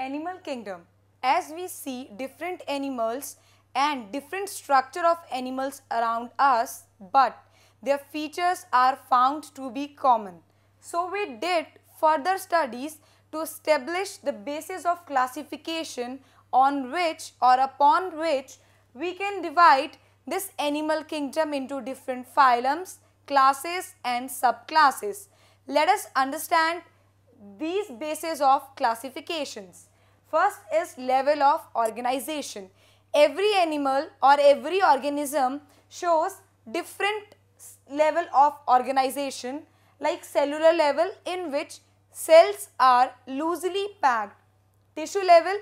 animal kingdom, as we see different animals and different structure of animals around us, but their features are found to be common. So we did further studies to establish the basis of classification on which or upon which we can divide this animal kingdom into different phylums, classes and subclasses. Let us understand these bases of classifications. First is level of organization. Every animal or every organism shows different level of organization, like cellular level, in which cells are loosely packed. Tissue level,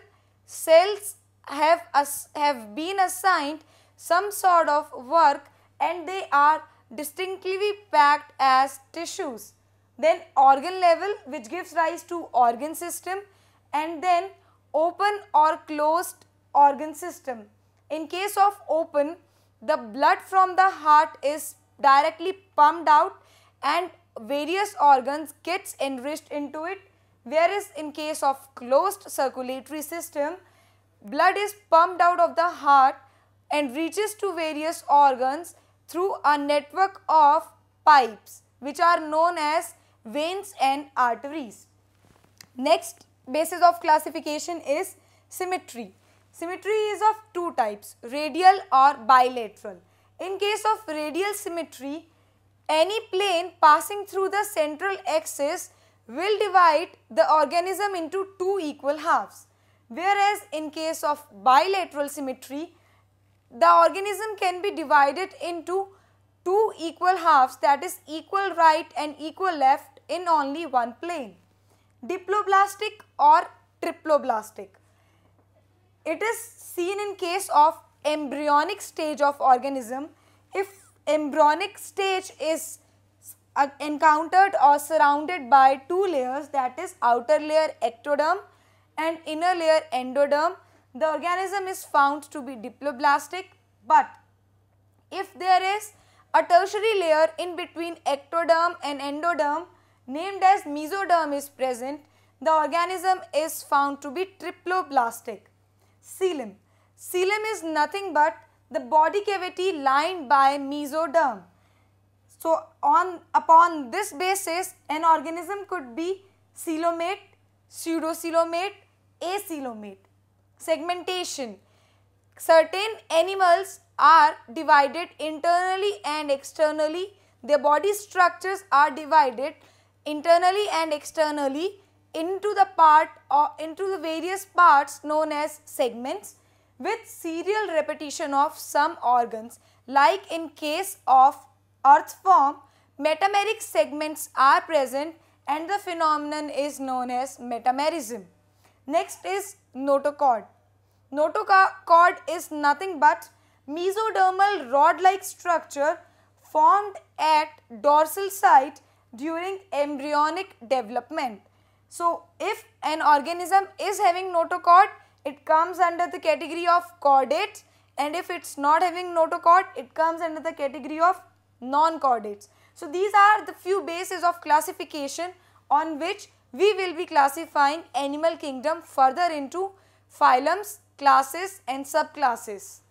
cells have been assigned some sort of work and they are distinctly packed as tissues. Then organ level, which gives rise to organ system, and then open or closed organ system. In case of open, the blood from the heart is directly pumped out and various organs gets enriched into it, whereas in case of closed circulatory system, blood is pumped out of the heart and reaches to various organs through a network of pipes, which are known as veins and arteries. Next basis of classification is symmetry. Symmetry is of two types, radial or bilateral. In case of radial symmetry, any plane passing through the central axis will divide the organism into two equal halves. Whereas in case of bilateral symmetry, the organism can be divided into two equal halves, that is equal right and equal left, in only one plane. Diploblastic or triploblastic. It is seen in case of embryonic stage of organism. If embryonic stage is encountered or surrounded by two layers, that is outer layer ectoderm and inner layer endoderm, the organism is found to be diploblastic. But if there is a tertiary layer in between ectoderm and endoderm, named as mesoderm, is present, the organism is found to be triploblastic. Coelom. Coelom is nothing but the body cavity lined by mesoderm. So upon this basis, an organism could be coelomate, pseudocoelomate, acoelomate. Segmentation. Certain animals are divided internally and externally. Their body structures are divided internally and externally into the part or into the various parts known as segments, with serial repetition of some organs. Like in case of earthworm, metameric segments are present and the phenomenon is known as metamerism. Next is notochord. Notochord is nothing but mesodermal rod-like structure formed at dorsal side during embryonic development. So if an organism is having notochord, it comes under the category of chordates, and if it's not having notochord, it comes under the category of non-chordates. So these are the few bases of classification on which we will be classifying animal kingdom further into phylums, classes and subclasses.